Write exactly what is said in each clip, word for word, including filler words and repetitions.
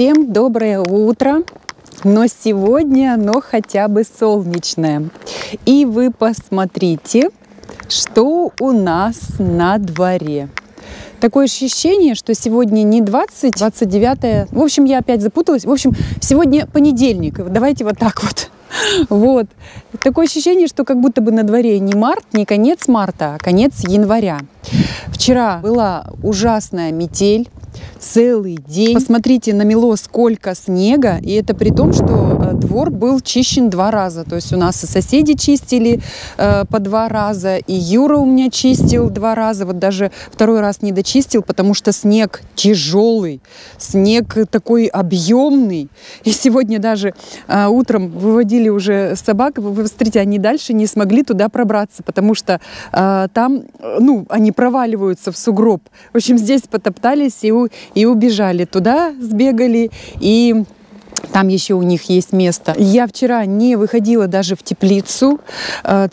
Всем доброе утро, но сегодня оно хотя бы солнечное. И вы посмотрите, что у нас на дворе. Такое ощущение, что сегодня не двадцать, двадцать девятое. В общем, я опять запуталась. В общем, сегодня понедельник. Давайте вот так вот. Вот. Такое ощущение, что как будто бы на дворе не март, не конец марта, а конец января. Вчера была ужасная метель. Целый день. Посмотрите, намело сколько снега, и это при том, что двор был чищен два раза. То есть у нас и соседи чистили э, по два раза, и Юра у меня чистил два раза. Вот даже второй раз не дочистил, потому что снег тяжелый, снег такой объемный. И сегодня даже э, утром выводили уже собак. Вы смотрите, они дальше не смогли туда пробраться, потому что э, там, ну, они проваливаются в сугроб. В общем, здесь потоптались и и убежали туда, сбегали, и там еще у них есть место. Я вчера не выходила даже в теплицу,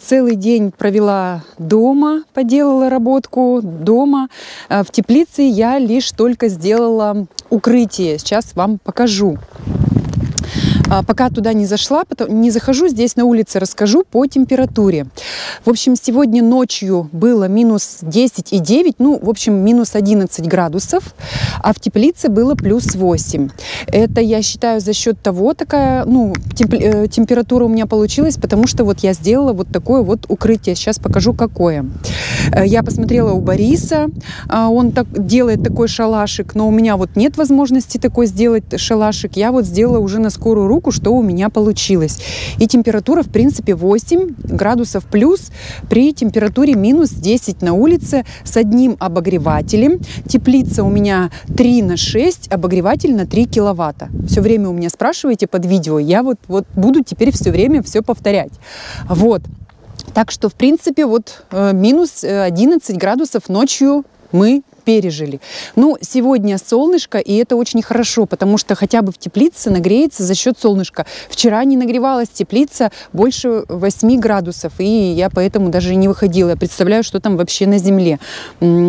целый день провела дома, поделала работку дома. В теплице я лишь только сделала укрытие, сейчас вам покажу. Пока туда не зашла, потом не захожу, здесь на улице расскажу по температуре. В общем, сегодня ночью было минус десять и девять, ну, в общем, минус одиннадцать градусов, а в теплице было плюс восемь. Это, я считаю, за счет того такая, ну, темп- температура у меня получилась, потому что вот я сделала вот такое вот укрытие. Сейчас покажу, какое. Я посмотрела у Бориса, он так, делает такой шалашик, но у меня вот нет возможности такой сделать шалашик. Я вот сделала уже на скорую руку, что у меня получилось. И температура, в принципе, восемь градусов плюс при температуре минус десять на улице с одним обогревателем. Теплица у меня три на шесть, обогреватель на три киловатта. Все время у меня спрашиваете под видео, я вот, вот буду теперь все время все повторять. Вот. Так что, в принципе, вот минус одиннадцать градусов ночью мы пережили. Ну, сегодня солнышко, и это очень хорошо, потому что хотя бы в теплице нагреется за счет солнышка. Вчера не нагревалась теплица больше восьми градусов, и я поэтому даже не выходила. Я представляю, что там вообще на земле.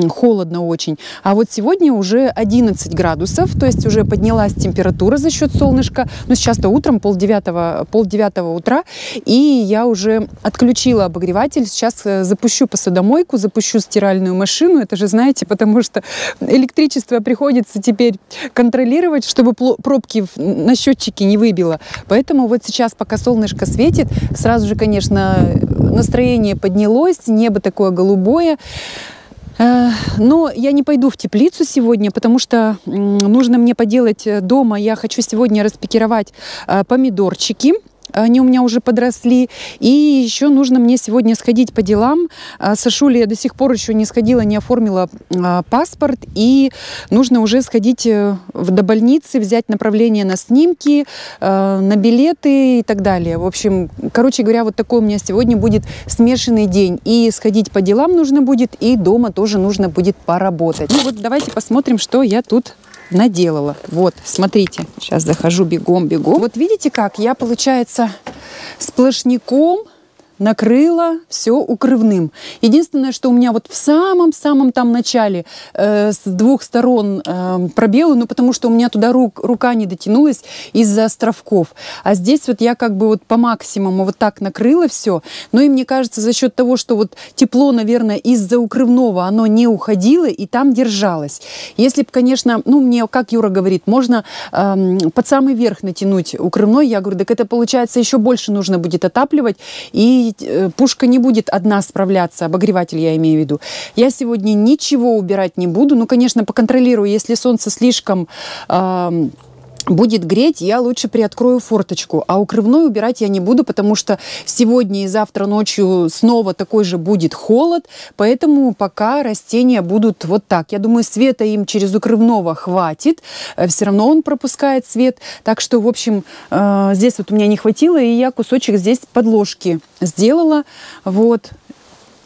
Холодно очень. А вот сегодня уже одиннадцать градусов, то есть уже поднялась температура за счет солнышка. Но сейчас-то утром, полдевятого, полдевятого утра, и я уже отключила обогреватель. Сейчас запущу посудомойку, запущу стиральную машину. Это же, знаете, потому что что электричество приходится теперь контролировать, чтобы пробки на счетчике не выбило. Поэтому вот сейчас, пока солнышко светит, сразу же, конечно, настроение поднялось, небо такое голубое. Но я не пойду в теплицу сегодня, потому что нужно мне поделать дома. Я хочу сегодня распикировать помидорчики. Они у меня уже подросли. И еще нужно мне сегодня сходить по делам. Сашуля, я до сих пор еще не сходила, не оформила паспорт. И нужно уже сходить до больницы, взять направление на снимки, на билеты и так далее. В общем, короче говоря, вот такой у меня сегодня будет смешанный день. И сходить по делам нужно будет, и дома тоже нужно будет поработать. Ну вот давайте посмотрим, что я тут наделала. Вот, смотрите. Сейчас захожу бегом-бегом. Вот видите, как я, получается, сплошняком накрыла все укрывным. Единственное, что у меня вот в самом-самом там начале э, с двух сторон э, пробелы, ну потому что у меня туда рук, рука не дотянулась из-за островков. А здесь вот я как бы вот по максимуму вот так накрыла все. Ну и мне кажется, за счет того, что вот тепло, наверное, из-за укрывного оно не уходило и там держалось. Если бы, конечно, ну мне, как Юра говорит, можно э, под самый верх натянуть укрывной, я говорю, так это получается еще больше нужно будет отапливать, и пушка не будет одна справляться, обогреватель я имею в виду. Я сегодня ничего убирать не буду. Ну, конечно, поконтролирую, если солнце слишком э, будет греть, я лучше приоткрою форточку. А укрывной убирать я не буду, потому что сегодня и завтра ночью снова такой же будет холод. Поэтому пока растения будут вот так. Я думаю, света им через укрывного хватит. Все равно он пропускает свет. Так что, в общем, э, здесь вот у меня не хватило, и я кусочек здесь подложки сделала. Вот.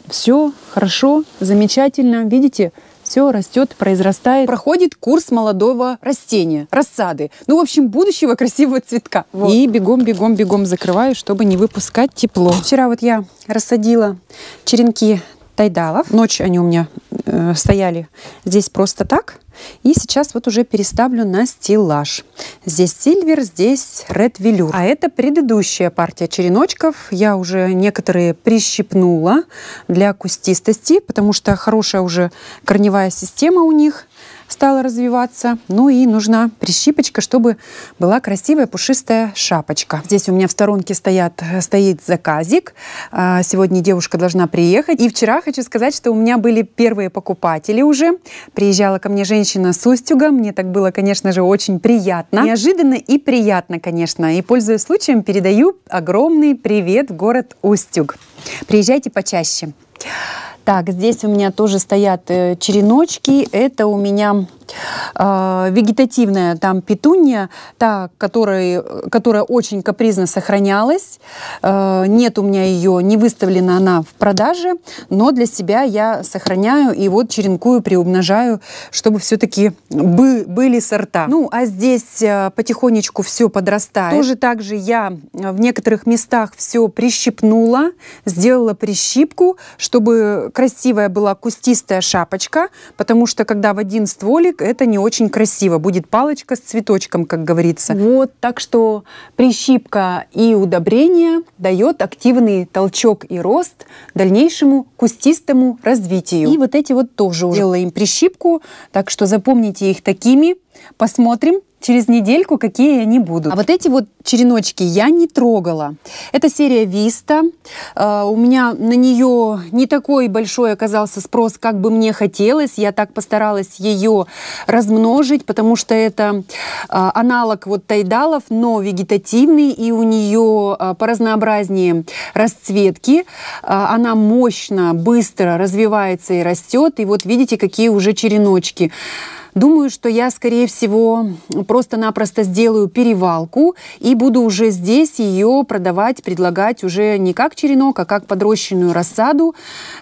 Все хорошо, замечательно. Видите? Все растет, произрастает. Проходит курс молодого растения, рассады. Ну, в общем, будущего красивого цветка. Вот. И бегом-бегом-бегом закрываю, чтобы не выпускать тепло. Вчера вот я рассадила черенки тайдалов. Ночь они у меня э, стояли здесь просто так. И сейчас вот уже переставлю на стеллаж. Здесь сильвер, здесь ред велюр. А это предыдущая партия череночков. Я уже некоторые прищипнула для кустистости, потому что хорошая уже корневая система у них стала развиваться. Ну и нужна прищипочка, чтобы была красивая пушистая шапочка. Здесь у меня в сторонке стоят, стоит заказик. Сегодня девушка должна приехать. И вчера хочу сказать, что у меня были первые покупатели уже. Приезжала ко мне женщина с Устюга. Мне так было, конечно же, очень приятно. Неожиданно и приятно, конечно. И, пользуясь случаем, передаю огромный привет в город Устюг. Приезжайте почаще. Так, здесь у меня тоже стоят череночки. Это у меня э, вегетативная там петуния, та, которая, которая очень капризно сохранялась. Э, нет у меня ее, не выставлена она в продаже, но для себя я сохраняю и вот черенкую, приумножаю, чтобы все-таки бы, были сорта. Ну, а здесь потихонечку все подрастает. Тоже также я в некоторых местах все прищипнула, сделала прищипку, чтобы красивая была кустистая шапочка, потому что когда в один стволик, это не очень красиво. Будет палочка с цветочком, как говорится. Вот, так что прищипка и удобрение дает активный толчок и рост дальнейшему кустистому развитию. И вот эти вот тоже уже делаем прищипку, так что запомните их такими. Посмотрим через недельку, какие они будут. А вот эти вот череночки я не трогала. Это серия Виста. Э, у меня на нее не такой большой оказался спрос, как бы мне хотелось. Я так постаралась ее размножить, потому что это э, аналог вот тайдалов, но вегетативный, и у нее э, поразнообразнее расцветки. Э, она мощно, быстро развивается и растет. И вот видите, какие уже череночки. Думаю, что я, скорее всего, просто-напросто сделаю перевалку и буду уже здесь ее продавать, предлагать уже не как черенок, а как подрощенную рассаду.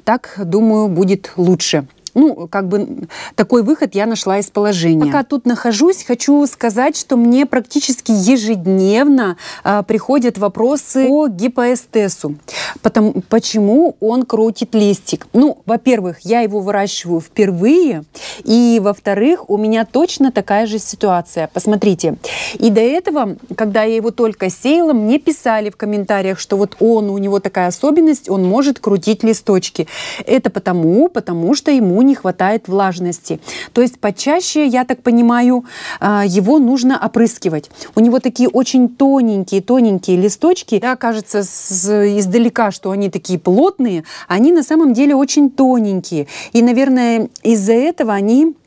Так, думаю, будет лучше. Ну, как бы такой выход я нашла из положения. Пока тут нахожусь, хочу сказать, что мне практически ежедневно э, приходят вопросы о гипоэстесу. Потому, почему он крутит листик? Ну, во-первых, я его выращиваю впервые, и, во-вторых, у меня точно такая же ситуация. Посмотрите. И до этого, когда я его только сеяла, мне писали в комментариях, что вот он, у него такая особенность, он может крутить листочки. Это потому, потому что ему не хватает влажности. То есть почаще, я так понимаю, его нужно опрыскивать. У него такие очень тоненькие-тоненькие листочки. Да, кажется с, издалека, что они такие плотные. Они на самом деле очень тоненькие. И, наверное, из-за этого они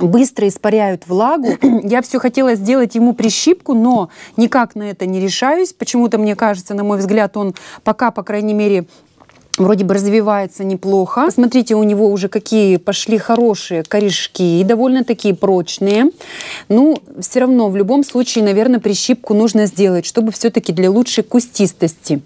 быстро испаряют влагу. Я все хотела сделать ему прищипку, но никак на это не решаюсь. Почему-то, мне кажется, на мой взгляд, он пока, по крайней мере, вроде бы развивается неплохо. Смотрите, у него уже какие пошли хорошие корешки, довольно-таки прочные. Ну, все равно, в любом случае, наверное, прищипку нужно сделать, чтобы все-таки для лучшей кустистости.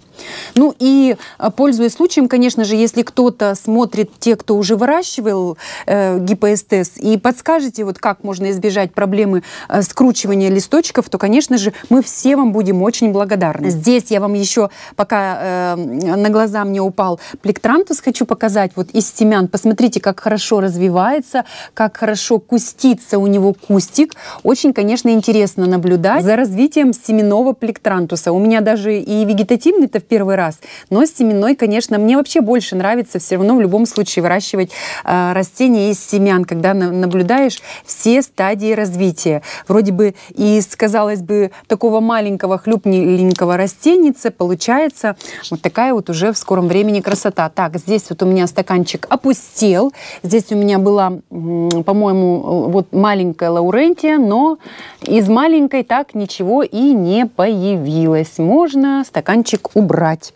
Ну и, пользуясь случаем, конечно же, если кто-то смотрит, те, кто уже выращивал э, гипоэстес, и подскажете, вот как можно избежать проблемы э, скручивания листочков, то, конечно же, мы все вам будем очень благодарны. Здесь я вам еще, пока э, на глаза мне упал плектрантус, хочу показать вот из семян. Посмотрите, как хорошо развивается, как хорошо кустится у него кустик. Очень, конечно, интересно наблюдать за развитием семенного плектрантуса. У меня даже и вегетативный-то первый раз, но с семенной, конечно, мне вообще больше нравится все равно в любом случае выращивать э, растения из семян, когда на, наблюдаешь все стадии развития. Вроде бы и, казалось бы, такого маленького хлюпненького растеница получается вот такая вот уже в скором времени красота. Так, здесь вот у меня стаканчик опустел, здесь у меня была, по-моему, вот маленькая лаурентия, но из маленькой так ничего и не появилось. Можно стаканчик убрать. брать.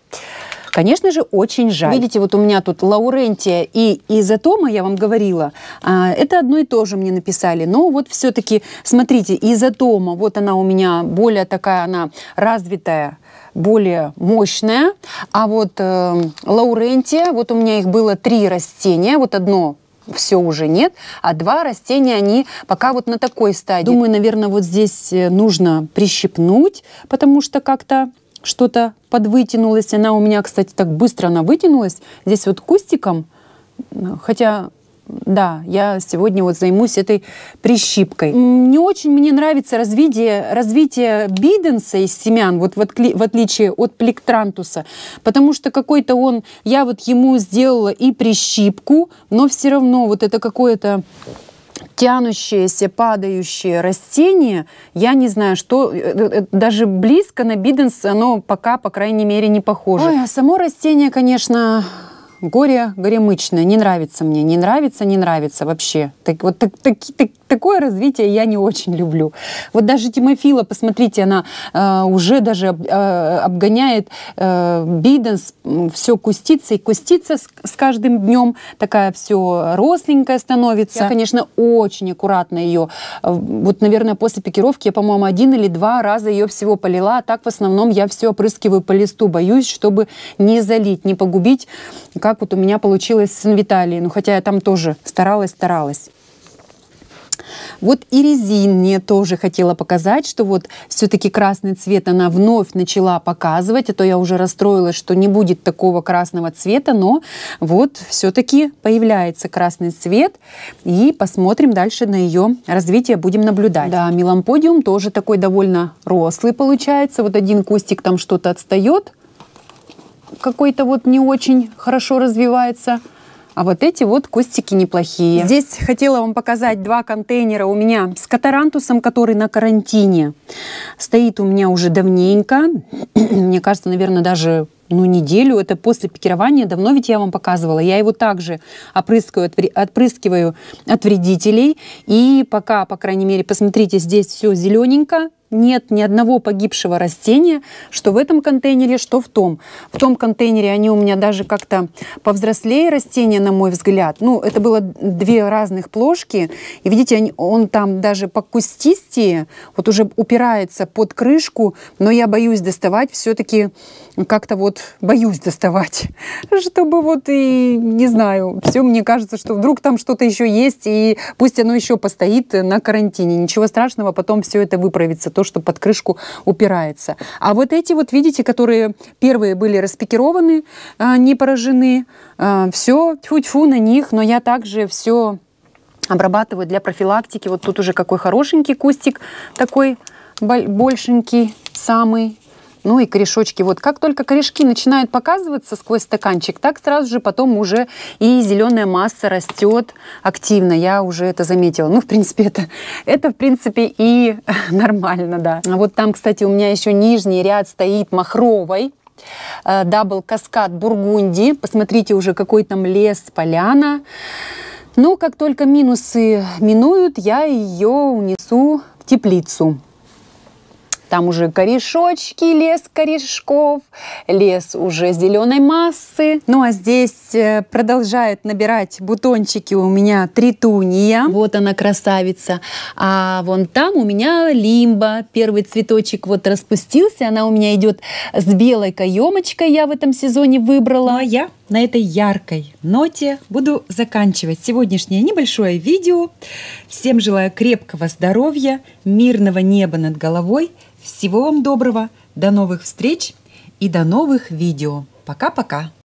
Конечно же, очень жаль. Видите, вот у меня тут лаурентия и изотома, я вам говорила, это одно и то же мне написали. Но вот все-таки, смотрите, изотома, вот она у меня более такая, она развитая, более мощная. А вот э, лаурентия, вот у меня их было три растения, вот одно все уже нет, а два растения, они пока вот на такой стадии. Думаю, наверное, вот здесь нужно прищипнуть, потому что как-то что-то подвытянулось. Она у меня, кстати, так быстро она вытянулась. Здесь вот кустиком, хотя да, я сегодня вот займусь этой прищипкой. Не очень мне нравится развитие, развитие биденса из семян, вот в, отли, в отличие от плектрантуса, потому что какой-то он, я вот ему сделала и прищипку, но все равно вот это какое-то тянущееся, падающее растение, я не знаю, что, даже близко на биденс оно пока, по крайней мере, не похоже. Ой, а само растение, конечно... Горе, горемычное, не нравится мне, не нравится, не нравится вообще. Так, вот так, так, так, такое развитие я не очень люблю. Вот даже Тимофила, посмотрите, она э, уже даже об, э, обгоняет э, биденс, все кустится и кустится с, с каждым днем, такая все росленькая становится. Я, конечно, очень аккуратно ее, вот, наверное, после пикировки я, по-моему, один или два раза ее всего полила, а так в основном я все опрыскиваю по листу, боюсь, чтобы не залить, не погубить, как как вот у меня получилось с Виталией, ну хотя я там тоже старалась, старалась. Вот и резин мне тоже хотела показать, что вот все-таки красный цвет она вновь начала показывать, а то я уже расстроилась, что не будет такого красного цвета, но вот все-таки появляется красный цвет, и посмотрим дальше на ее развитие, будем наблюдать. Да, меламподиум тоже такой довольно рослый получается, вот один кустик там что-то отстает, какой-то вот не очень хорошо развивается. А вот эти вот кустики неплохие. Здесь хотела вам показать два контейнера у меня с катарантусом, который на карантине. Стоит у меня уже давненько. Мне кажется, наверное, даже ну, неделю. Это после пикирования. Давно ведь я вам показывала. Я его также опрыскиваю, отпрыскиваю от вредителей. И пока, по крайней мере, посмотрите, здесь все зелененько. Нет ни одного погибшего растения, что в этом контейнере, что в том. В том контейнере они у меня даже как-то повзрослее растения, на мой взгляд. Ну, это было две разных плошки. И видите, они, он там даже покустистее, вот уже упирается под крышку, но я боюсь доставать, все-таки как-то вот боюсь доставать. Чтобы вот и, не знаю, все, мне кажется, что вдруг там что-то еще есть, и пусть оно еще постоит на карантине. Ничего страшного, потом все это выправится, то, что под крышку упирается. А вот эти вот, видите, которые первые были распикированы, не поражены, все, тьфу-тьфу на них, но я также все обрабатываю для профилактики. Вот тут уже какой хорошенький кустик, такой большенький самый. Ну и корешочки. Вот как только корешки начинают показываться сквозь стаканчик, так сразу же потом уже и зеленая масса растет активно. Я уже это заметила. Ну, в принципе, это, это в принципе, и нормально, да. А вот там, кстати, у меня еще нижний ряд стоит махровой. Дабл каскад бургунди. Посмотрите уже, какой там лес, поляна. Но как только минусы минуют, я ее унесу в теплицу. Там уже корешочки, лес корешков, лес уже зеленой массы. Ну а здесь продолжает набирать бутончики у меня тритуния. Вот она, красавица. А вон там у меня лимба. Первый цветочек вот распустился. Она у меня идет с белой каемочкой. Я в этом сезоне выбрала. Ну, а я на этой яркой ноте буду заканчивать сегодняшнее небольшое видео. Всем желаю крепкого здоровья, мирного неба над головой. Всего вам доброго, до новых встреч и до новых видео. Пока-пока!